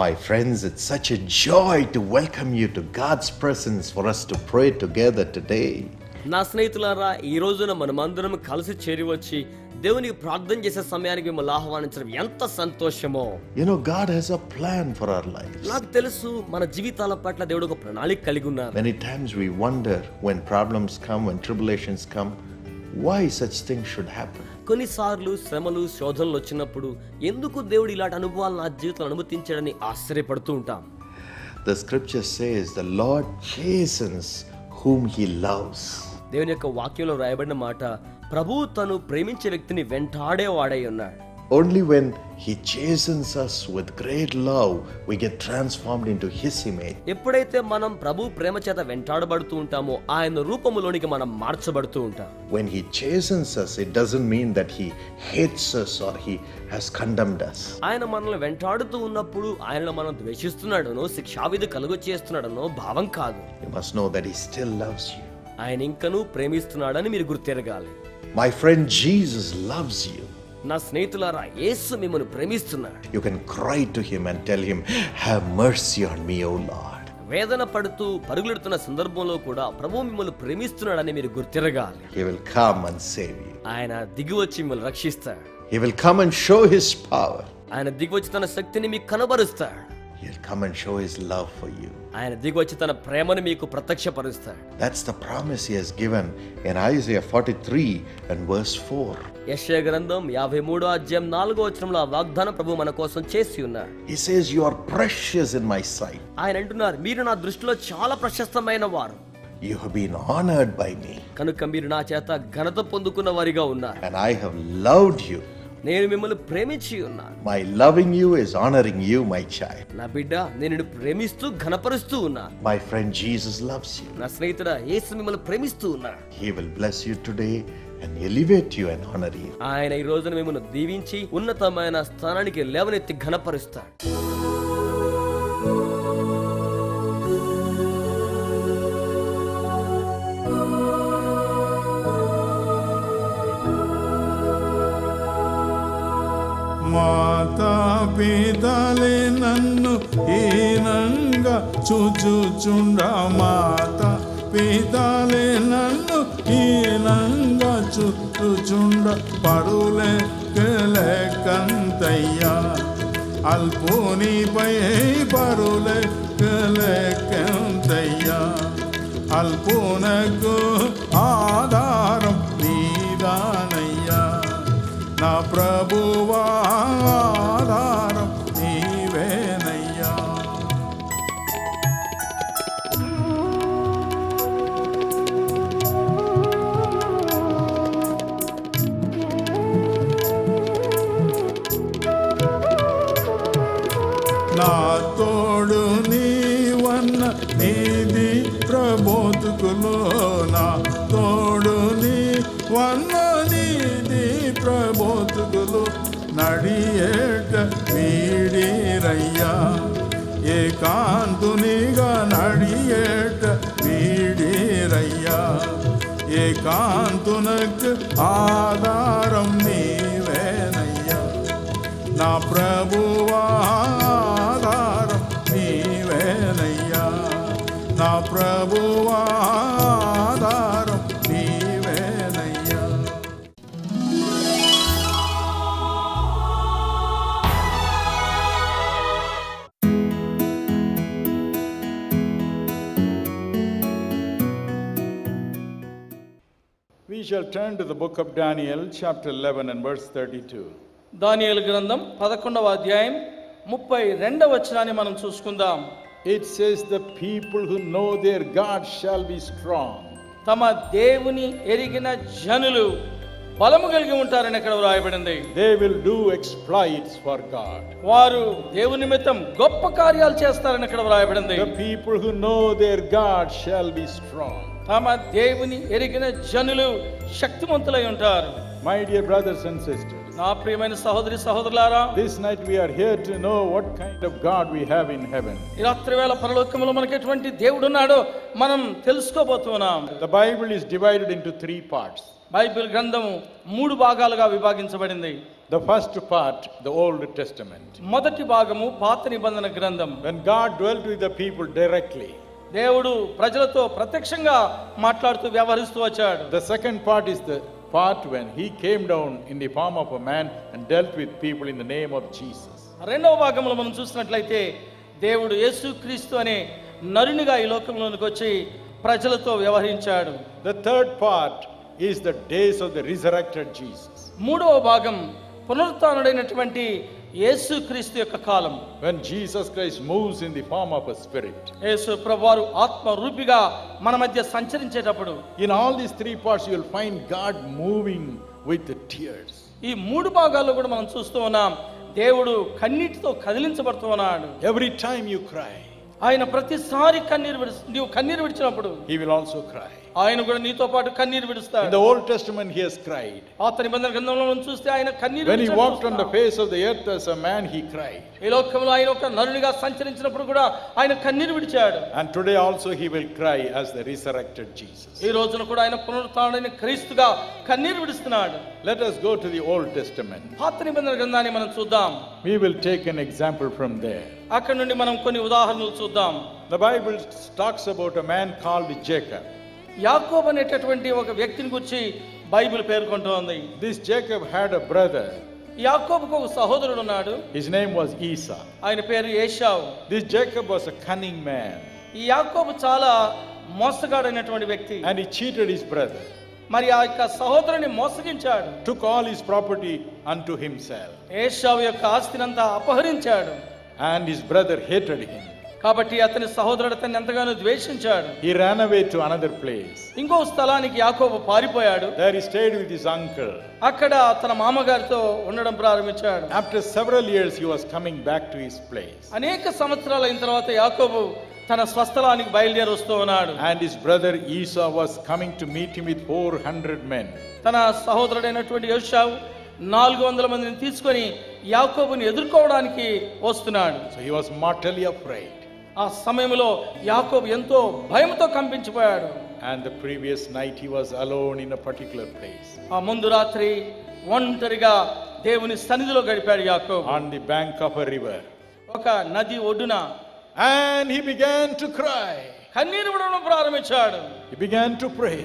My friends, it's such a joy to welcome you to God's presence for us to pray together today. నా స్నేహితులారా, ఈ రోజున మనమందరం కలిసి చేరివచ్చి దేవునికి ప్రార్థన చేసే సమయానికి మిమ్మల్ని ఆహ్వానించడం ఎంత సంతోషమో. God has a plan for our lives. నాకు తెలుసు మన జీవితాల పట్ల దేవుడు ఒక ప్రణాళిక కలిగి ఉన్నారు. Many times we wonder when problems come, when tribulations come, why such things should happen. కొన్నిసార్లు శ్రమలు శోధనలు వచ్చినప్పుడు ఎందుకు దేవుడు ఇలాంటి అనుభవాలను నా జీవితంలో అనుమతించాడని ఆశ్చర్యపడుతూ ఉంటాం. The scripture says the Lord chastens whom he loves. దేవుని యొక్క వాక్యంలో రాయబడిన మాట, ప్రభువు తను ప్రేమించే వ్యక్తిని వెంటాడేవాడై ఉన్నాడు. Only when he chastens us with great love we get transformed into his image. ఎప్పుడైతే మనం ప్రభు ప్రేమ చేత వెంటాడబడుతూ ఉంటామో ఆయన రూపములోనికి మనం మార్చబడుతూ ఉంటాం. When he chastens us it doesn't mean that he hates us or he has condemned us. ఆయన మనల్ని వెంటాడుతూ ఉన్నప్పుడు ఆయనను మనం ద్వేషిస్తున్నాడనో శిక్షావిధి కలుగు చేస్తున్నాడనో భావం కాదు. You must know that he still loves you. ఆయన ఇంకనూ ప్రేమిస్తున్నాడని మీరు గుర్తెరగాలి. My friend, Jesus loves you. నా స్నేహితులారా, యేసు మిమ్మల్ని ప్రేమిస్తున్నాడు. You can cry to him and tell him, have mercy on me, O Lord. వేదన పడుతూ పరుగులెడుతున్న సందర్భంలో కూడా ప్రభువు మిమ్మల్ని ప్రేమిస్తున్నాడని మీరు గుర్తెరగాలి. He will come and save you. ఆయన దిగి వచ్చి మిమ్మల్ని రక్షిస్తాడు. He will come and show his power. ఆయన దిగి వచ్చి తన శక్తిని మీకు కనబరుస్తాడు. He'll come and show his love for you. ఆయన దిగి వచ్చి తన ప్రేమను మీకు ప్రత్యక్షపరుస్తాడు. That's the promise he has given in Isaiah 43 and verse 4. యెషయా గ్రంథం 53వ అధ్యాయం 4వ వచనంలో వాగ్దానం ప్రభువు మన కోసం చేసి ఉన్నారు. He says you are precious in my sight. ఆయన అంటున్నారు, మీరు నా దృష్టిలో చాలా ప్రశస్తమైనవారు. You have been honored by me. కనుక మీరు నా చేత ఘనత పొందుకున్న వారిగా ఉన్నారు. And I have loved you. నేను మిమ్మల్ని ప్రేమించి ఉన్నాను. My loving you is honoring you, my child. నా బిడ్డ, నేను నిన్ను ప్రేమిస్తూ ఘనపరుస్తూ ఉన్నాను. My friend, Jesus loves you. నా స్నేహితుడా, యేసు మిమ్మల్ని ప్రేమిస్తూ ఉన్నాడు. He will bless you today and elevate you and honor you. ఆయన ఈ రోజున మిమ్మల్ని దీవించి ఉన్నతమైన స్థానానికి లేవనెత్తి ఘనపరుస్తాడు. మాతా పితలే నన్ను ఈనంగా చూచుచుండమా, మాతా పితలే నన్ను ఈనంగా చూచుచుండ, పరులే కలకంతయ్యా, అల్పునిపై పరులే కలకంతయ్యా, అల్పునకు ఆధారం నీదానయ్యా, నా ప్రభువా ఆధారం నీవేనయ్యా. నా తోడు నీవన్న నీది ప్రబోధకులో, నా తోడు నీవన్న ప్రబోతులు నడియేట వీడిరయ్యా, ఏకాంతునిగా నడియేట వీడిరయ్యా, ఏకాంతునకు ఆధారం నీవేనయ్యా, నా ప్రభువా ఆధారం నీవేనయ్యా, నా ప్రభువా ఆధారం. We shall turn to the book of Daniel, chapter 11 and verse 32. Daniel grandam 11వ అధ్యాయం 32వ వచనాన్ని మనం చూసుకుందాం. It says the people who know their God shall be strong. తమ దేవుని ఎరిగిన జనులు బలము కలిగి ఉంటారని ఇక్కడ వ్రాయబడింది. They will do exploits for God. వారు దేవుని నిమిత్తం గొప్ప కార్యాలు చేస్తారని ఇక్కడ వ్రాయబడింది. The people who know their God shall be strong. తమ దేవుని ఎరిగిన జనులు శక్తిమంతులై ఉంటారు. My dear brothers and sisters, నా ప్రియమైన సహోదరి సహోదరులారా, this night we are here to know what kind of God we have in heaven. ఈ రాత్రి వేళ పరలోకములో మనకు ఎటువంటి దేవుడు ఉన్నాడో మనం తెలుసుకోబోతున్నాం. The Bible is divided into three parts. Bible గ్రంథము మూడు భాగాలుగా విభాగించబడింది. The first part, the Old Testament. మొదటి భాగము పాత నిబంధన గ్రంథం. When God dwelt with the people directly. దేవుడు ప్రజలతో ప్రత్యక్షంగా మాట్లాడుతూ వ్యవహరిస్తూ వచ్చాడు. The second part is the part when he came down in the form of a man and dealt with people in the name of Jesus. రెండవ భాగములో మనం చూసినట్లయితే దేవుడు యేసుక్రీస్తు అనే నరునిగా ఈ లోకంలోనికి వచ్చి ప్రజలతో వ్యవహరించాడు. The third part is the days of the resurrected Jesus. మూడవ భాగం పునరుత్థానుడైనటువంటి యేసుక్రీస్తు యొక్క కాలం. When Jesus Christ moves in the form of a spirit. యేసు ప్రభువు ఆత్మ రూపిగా మన మధ్య సంచరించేటప్పుడు. In all these three parts you will find God moving with the tears. ఈ మూడు భాగాల్లో కూడా మనం చూస్తూ ఉన్నాం దేవుడు కన్నీటితో కదిలించబడుతూ ఉన్నాడు. Every time you cry. ఆయన ప్రతిసారి కన్నీరు విడిచినప్పుడు he will also cry. ఆయన కూడా నీతో పాటు కన్నీరు విడుస్తాడు. In the Old Testament he has cried. పాత నిబంధన గ్రంథంలో మనం చూస్తే ఆయన కన్నీరు విడిచాడు. When he walked on the face of the earth as a man he cried. ఈ లోకంలో ఆయన ఒక నరునిగా సంచరించినప్పుడు కూడా ఆయన కన్నీరు విడిచాడు. And today also he will cry as the resurrected Jesus. ఈ రోజున కూడా ఆయన పునరుత్థానుడైన క్రీస్తుగా కన్నీరు విడుస్తున్నాడు. Let us go to the Old Testament. పాత నిబంధన గ్రంథాన్ని మనం చూద్దాం. We will take an example from there. అక్కడ నుండి మనం కొన్ని ఉదాహరణలు చూద్దాం. The Bible talks about a man called Jacob. యాకోబు అనేటటువంటి ఒక వ్యక్తిని గురించి బైబిల్ పేర్కొంటోంది. This Jacob had a brother. యాకోబుకు ఒక సహోదరుడు ఉన్నాడు. His name was Esau. ఆయన పేరు ఏశావు. This Jacob was a cunning man. ఈ యాకోబు చాలా మోసగాడైనటువంటి వ్యక్తి. And he cheated his brother. మరి ఆ యొక్క సహోదరుని మోసగించాడు. Took all his property unto himself. ఏశావు యొక్క ఆస్తినంతా అపహరించాడు. And his brother hated him. కాబట్టి అతని సహోదరుడు అతన్ని ఎంతగానో ద్వేషించాడు. He ran away to another place. ఇంకో స్థలానికి యాకోబు పారిపోయాడు. There he stayed with his uncle. అక్కడ తన మామగారితో ఉండడం ప్రారంభించాడు. After several years he was coming back to his place. అనేక సంవత్సరాల తర్వాత యాకోబు తన స్వస్థలానికి బయలుదేరి వస్తూ ఉన్నాడు. And his brother Esau was coming to meet him with 400 men. తన సహోదరుడైనటువంటి ఏశావు 400 మందిని తీసుకొని యాకోబుని ఎదుర్కోవడానికి వస్తున్నాడు. So he was mortally afraid. ఆ సమయంలో యాకోబు ఎంతో భయంతో కంపించిపోయాడు. And the previous night he was alone in a particular place. ఆ ముందు రాత్రి ఒంటరిగా దేవుని సన్నిధిలో గడిపాడు యాకోబు. On the bank of a river. ఒక నది ఒడ్డున. And he began to cry. కన్నీరు విడవడం ప్రారంభించాడు. He began to pray.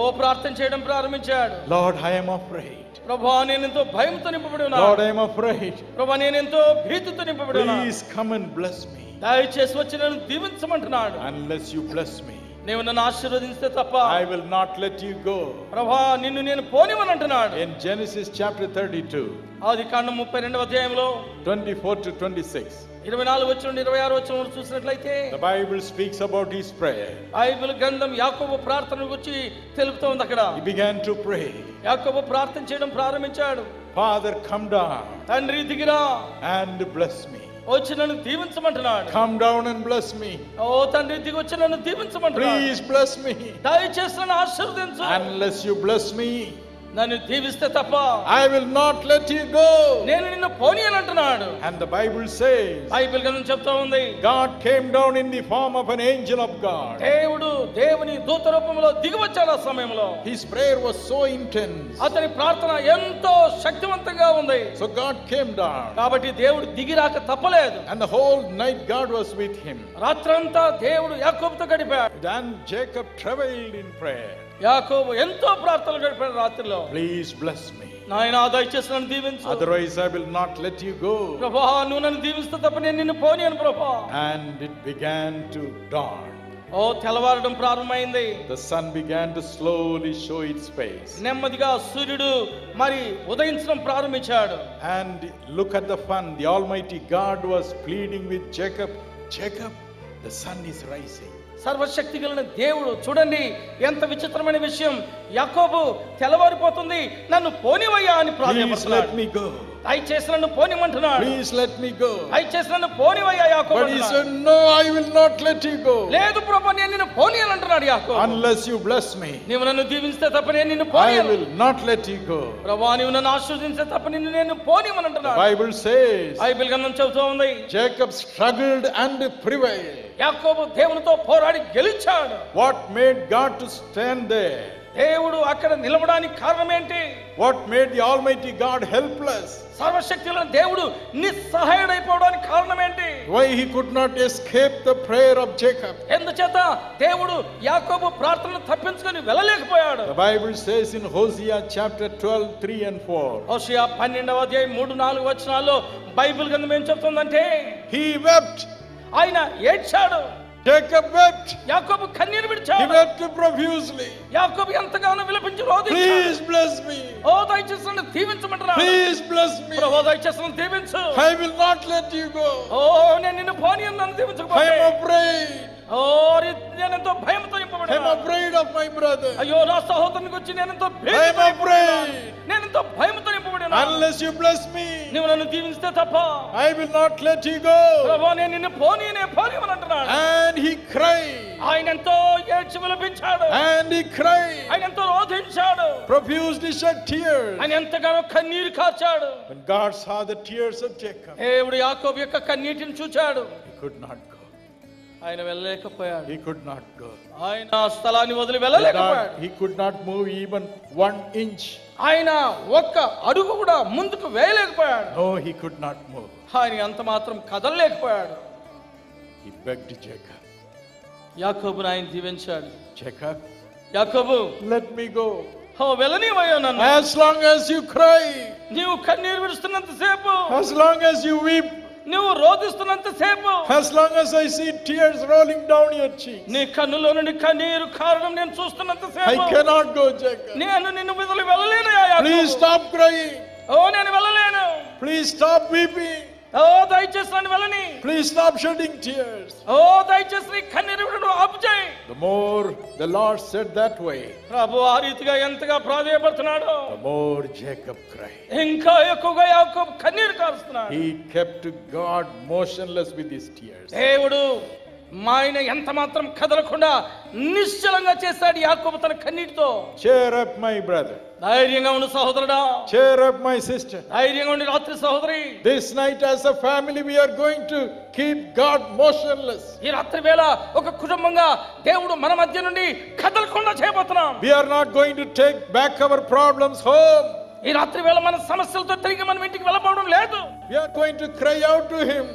ఓ ప్రార్థన చేయడం ప్రారంభించాడు. Lord, I am afraid. ప్రభువా నేను ఎంతో భయంతో నింపబడి ఉన్నాను. Lord, I am afraid. ప్రభువా నేను ఎంతో భీతితో నింపబడి ఉన్నాను. Please come and bless me. దయచేసి వచ్చి నన్ను దీవించమంటున్నాడు. Unless you bless me. నీవు నన్ను ఆశీర్వదిస్తే తప్ప I will not let you go. ప్రభువా నిన్ను నేను పోనివ్వనంటున్నాడు. In Genesis chapter 32. ఆదికాండం 32వ అధ్యాయంలో 24 to 26. 24 వచనం 26వ వచనం చూసినట్లయితే The Bible speaks about his prayer. Bible గ్రంథం యాకోబు ప్రార్థన గురించి తెలుపుతోంది అక్కడ. He began to pray. యాకోబు ప్రార్థన చేయడం ప్రారంభించాడు. Father come down. తండ్రి దిగిరా. And bless me. వచ్చి నన్ను దీవించమంటున్నాడు. Come down and bless me. ఓ తండ్రి దిగి వచ్చి నన్ను దీవించమంటున్నాడు. Please bless me. దయచేసి నన్ను ఆశీర్వదించు. Unless you bless me. నన్ను దీవిస్తే తప్ప I will not let you go. నేను నిన్ను పోనియనంటున్నాడు. And the Bible says. Bible గ్రంథం చెప్తా ఉంది. God came down in the form of an angel of God. దేవుడు దేవుని దూత రూపంలో దిగి వచ్చాడు ఆ సమయంలో. His prayer was so intense. అతని ప్రార్థన ఎంతో శక్తివంతంగా ఉంది. So God came down. కాబట్టి దేవుడు దిగి రాక తప్పలేదు. And the whole night God was with him. రాత్రంతా దేవుడు యాకోబుతో గడిపాడు. Then Jacob travailed in prayer. యాకోబు ఎంతో ప్రార్థన చేశాడు రాత్రిలో. Please bless me. నాయనా దయచేసి నన్ను దీవించు. Otherwise I will not let you go. ప్రభువా నువ్వు నన్ను దీవిస్తే తప్ప నేను నిన్ను పోనియను ప్రభువా. And it began to dawn. ఓ తెల్లవారడం ప్రారంభమైంది. The sun began to slowly show its face. నెమ్మదిగా సూర్యుడు మరి ఉదయించడం ప్రారంభించాడు. And look at the sun. The Almighty God was pleading with Jacob. Jacob, the sun is rising. సర్వశక్తి కలిగిన దేవుడు చూడండి ఎంత విచిత్రమైన విషయం. యాకోబు తెల్లవారిపోతుంది నన్ను పోనివయ్యా అని ప్రార్థిస్తున్నాడు. దయచేసి నన్ను పోనిమంటున్నాడు. Please let me go. దయచేసి నన్ను పోనివయ్యా యాకోబు. But he said no, I will not let you go. లేదు ప్రభువా నేను నిన్ను పోనియను అంటున్నాడు యాకోబు. Unless you bless me. నీవు నన్ను దీవిస్తే తప్ప నేను నిన్ను పోనియను. I will not let you go. ప్రభువా నీవు నన్ను ఆశీర్వదిస్తే తప్ప నిన్ను నేను పోనియను అంటున్నాడు. Bible says. బైబిల్ గ్రంథం చెబుతోంది. Jacob struggled and prevailed. యాకోబు దేవునితో పోరాడి గెలిచాడు. What made God to stand there? What made the Almighty God helpless? Why he could not escape the prayer of Jacob? The Bible says in Hosea chapter 12, 3 and 4. He wept. Jacob wept. He wept profusely. Please bless me. Please bless me. I will not let you go. I am afraid. I'm afraid of my brother. I'm afraid. Unless you bless me, I will not let you go. And he cried. And he cried. Profusely shed tears. When God saw the tears of Jacob, he could not go. He could not go. He could not move even 1 inch. No, he could not move. He begged Jacob. Jacob, let me go. As long as you cry, as long as you weep, as long as I see tears rolling down your cheeks, I cannot go, Jacob. Please stop crying. Please stop weeping. Please stop shedding tears. The more the Lord said that way, the more Jacob cried. He kept God motionless with his tears. Cheer up, my brother. Cheer up, my sister. This night as a family we are going to keep God motionless. We are not going to take back our problems home. We are going to cry out to him.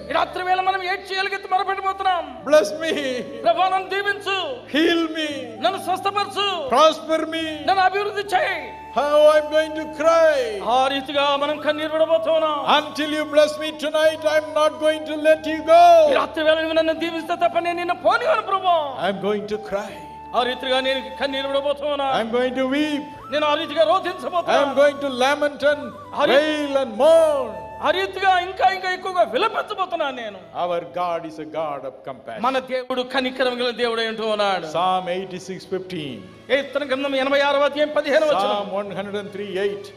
Bless me. Heal me. Prosper me. How I'm going to cry. Until you bless me tonight, I'm not going to let you go. I'm going to cry. I'm going to weep. I'm going to lament and wail and mourn. Our God is a God of compassion. Psalm 86:15. Psalm 103:8.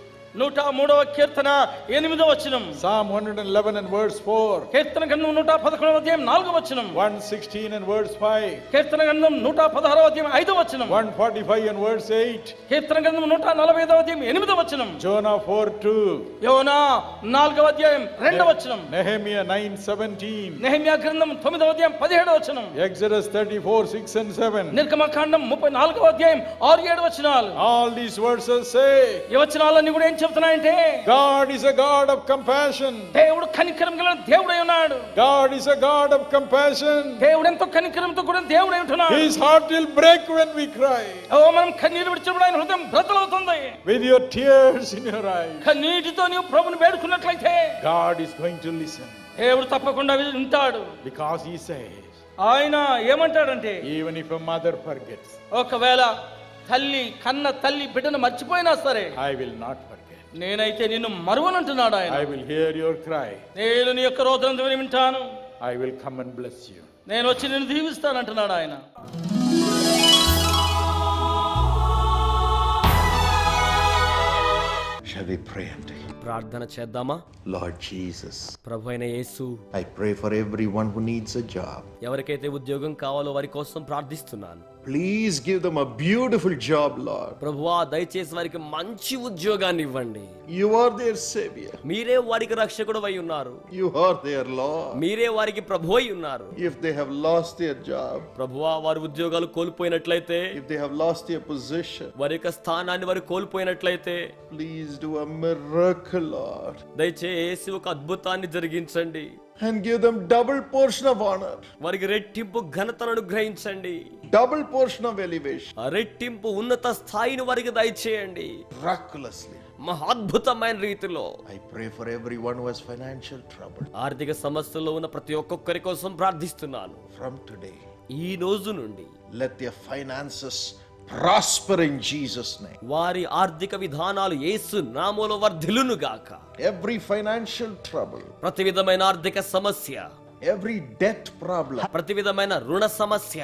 Psalm 111 and verse 4. 116 and verse 5. 145 and verse 8. Jonah 4:2. Nehemiah 9:17. Exodus 34:6 and 7. All these verses say God is a God of compassion. God is a God of compassion. His heart will break when we cry. With your tears in your eyes, God is going to listen. Because he says, even if a mother forgets, I will not forget. I will hear your cry. I will come and bless you. Shall we pray unto him? Lord Jesus, I pray for everyone who needs a job. Please give them a beautiful job, Lord. ప్రభువా దయచేసి వారికి మంచి ఉద్యోగాన్ని ఇవ్వండి. You are their savior. మీరే వారికి రక్షకుడవై ఉన్నారు. You are their Lord. మీరే వారికి ప్రభువై ఉన్నారు. If they have lost their job. ప్రభువా వారి ఉద్యోగాలు కోల్పోయినట్లయితే. If they have lost their position. వారిక స్థానాన్ని వారు కోల్పోయినట్లయితే. Please do a miracle, Lord. దయచేసి ఒక అద్భుతాన్ని జరిగించండి. And give them double portion of honor. వారికి రెట్టింపు ఘనతను అనుగ్రహించండి. Double portion of elevation. రెట్టింపు ఉన్నత స్థాయిని వారికి దయచేయండి. Miraculously. మహాద్భుతమైన రీతిలో. I pray for everyone who has financial trouble. ఆర్థిక సమస్యల్లో ఉన్న ప్రతి ఒక్కొక్కరి కోసం ప్రార్థిస్తున్నాను. From today. ఈ రోజు నుండి. Let their finances prosper in Jesus' name. వారి ఆర్థిక విధానాలు యేసు నామములో వర్ధిల్లును గాక. Every financial trouble. ప్రతి విధమైన ఆర్థిక సమస్య. Every debt problem. ప్రతి విధమైన రుణ సమస్య.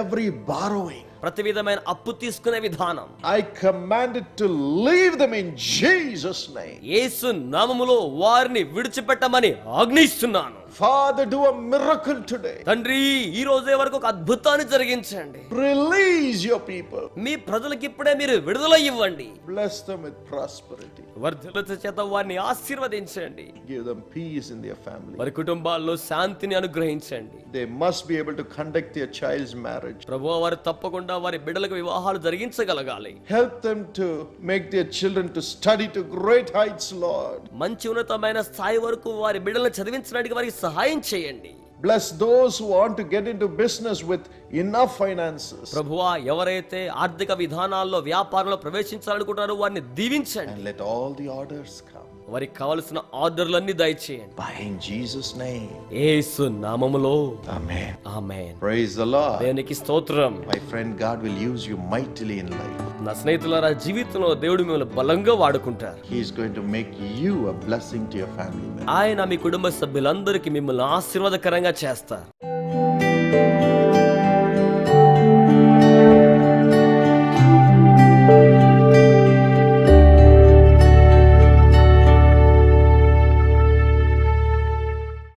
Every borrowing. ప్రతి విధమైన అప్పు తీసుకునే విధానం. I command it to leave them in Jesus' name. యేసు నామములో వారిని విడిచిపెట్టమని ఆజ్ఞాయిస్తున్నాను. Father, do a miracle today. తండ్రి ఈ రోజే వరకు ఒక అద్భుతాన్ని జరిగించండి. Release your people. మీ ప్రజలకు ఇప్పుడే మీరు విడుదల ఇవ్వండి. Bless them with prosperity. వర్ధిల్ల చేత వారిని ఆశీర్వదించండి. Give them peace in their family. వారి కుటుంబాల్లో శాంతిని అనుగ్రహించండి. They must be able to conduct their child's marriage. ప్రభువా వారు తప్పకుండా వారి బిడ్డలకు వివాహాలు జరిగించగలగాలి. Help them to make their children to study to great heights, Lord. మంచి ఉన్నతమైన స్థాయి వరకు వారి బిడ్డలను చదివించడానికి వారి సహాయం చేయండి. Bless those who want to get into business with enough finances. ప్రభువా ఎవరైతే ఆర్థిక విధానాల్లో వ్యాపారంలో ప్రవేశించాలనుకుంటారో వారిని దీవించండి. And let all the orders come. వారికి కావాల్సిన ఆర్డర్లన్నీ దయచేయండి. By in Jesus name. యేసు నామములో. Amen. Amen. Praise the Lord. దేవునికి స్తోత్రం. My friend, God will use you mightily in life. నా స్నేహితులారా జీవితంలో దేవుడు మిమ్మల్ని బలంగా వాడుకుంటారు. He is going to make you a blessing to your family. ఆయన మీ కుటుంబ సభ్యులందరికీ మిమ్మల్ని ఆశీర్వాదకరంగా చేస్తారు.